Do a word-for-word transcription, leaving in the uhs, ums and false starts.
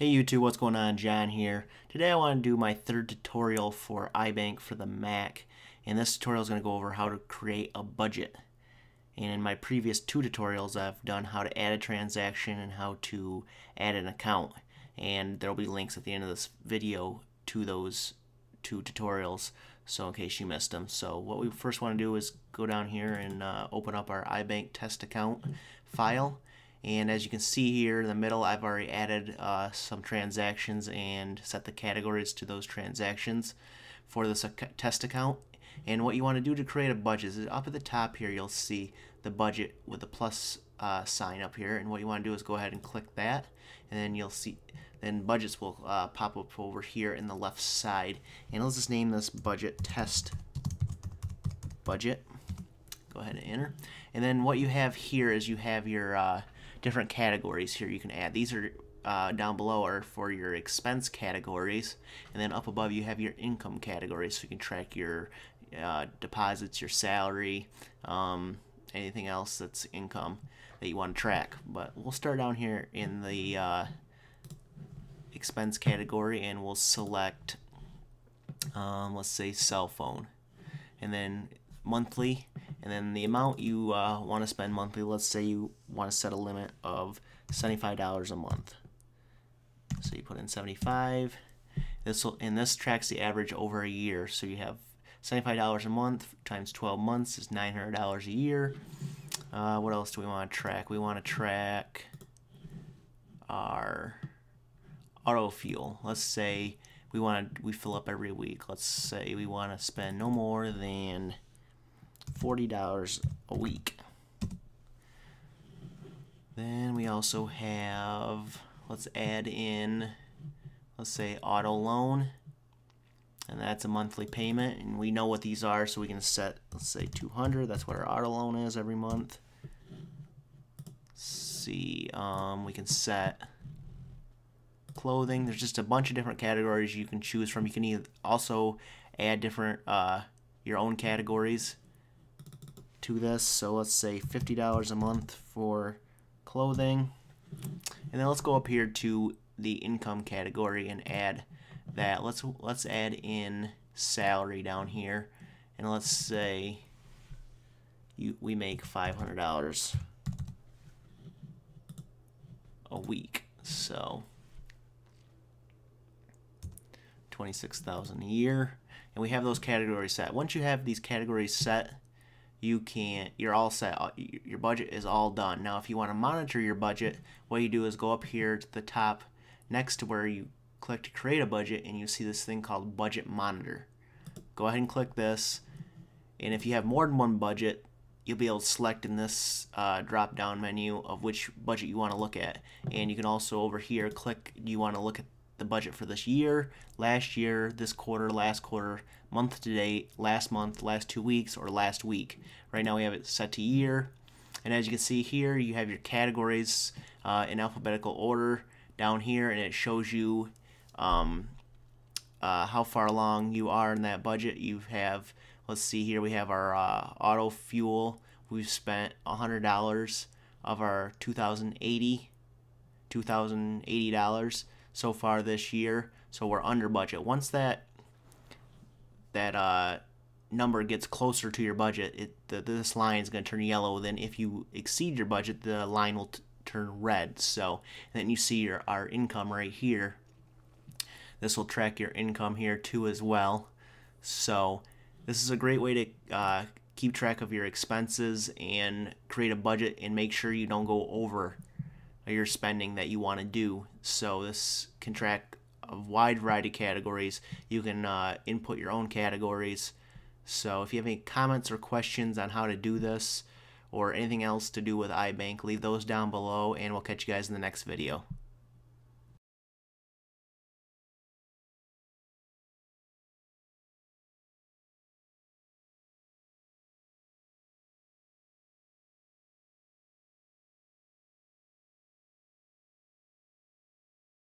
Hey YouTube, what's going on? John here. Today I want to do my third tutorial for iBank for the Mac, and this tutorial is going to go over how to create a budget. And in my previous two tutorials I've done how to add a transaction and how to add an account, and there will be links at the end of this video to those two tutorials, so in case you missed them. So what we first want to do is go down here and uh, open up our iBank test account file. And as you can see here in the middle, I've already added uh, some transactions and set the categories to those transactions for this test account. And what you want to do to create a budget is up at the top here, you'll see the budget with the plus uh, sign up here. And what you want to do is go ahead and click that, and then you'll see then budgets will uh, pop up over here in the left side. And let's just name this budget test budget. Go ahead and enter. And then what you have here is you have your uh, different categories here you can add. These are uh, down below are for your expense categories, and then up above you have your income categories, so you can track your uh, deposits, your salary, um, anything else that's income that you want to track. But we'll start down here in the uh, expense category, and we'll select um, let's say cell phone, and then monthly, and then the amount you uh, want to spend monthly. Let's say you want to set a limit of seventy-five dollars a month, so you put in seventy-five. This will, and this tracks the average over a year, so you have seventy-five dollars a month times twelve months is nine hundred dollars a year. Uh, what else do we want to track? We want to track our auto fuel. Let's say we want to we fill up every week. Let's say we want to spend no more than forty dollars a week. Then we also have, let's add in, let's say auto loan, and that's a monthly payment, and we know what these are, so we can set, let's say two hundred, that's what our auto loan is every month. Let's see, um, we can set clothing. There's just a bunch of different categories you can choose from. You can either also add different, uh, your own categories to this. So let's say fifty dollars a month for clothing, and then let's go up here to the income category and add that. Let's let's add in salary down here, and let's say you we make five hundred dollars a week, so twenty-six thousand dollars a year, and we have those categories set. Once you have these categories set, you can't, you're all set, your budget is all done. Now if you want to monitor your budget, what you do is go up here to the top next to where you click to create a budget, and you see this thing called budget monitor. Go ahead and click this, and if you have more than one budget, you'll be able to select in this uh, drop down menu of which budget you want to look at. And you can also over here click, you want to look at the budget for this year, last year, this quarter, last quarter, month to date, last month, last two weeks, or last week. Right now we have it set to year, and as you can see here, you have your categories uh, in alphabetical order down here, and it shows you um, uh, how far along you are in that budget. You have, let's see here, we have our uh, auto fuel. We've spent one hundred dollars of our two thousand eighty dollars so far this year, so we're under budget. Once that that uh, number gets closer to your budget, it the, this line is going to turn yellow. Then if you exceed your budget, the line will t turn red. So and then you see your our income right here. This will track your income here too as well. So this is a great way to uh, keep track of your expenses and create a budget and make sure you don't go over your spending that you want to do. So this can track a wide variety of categories. You can uh, input your own categories. So if you have any comments or questions on how to do this or anything else to do with iBank, leave those down below, and we'll catch you guys in the next video.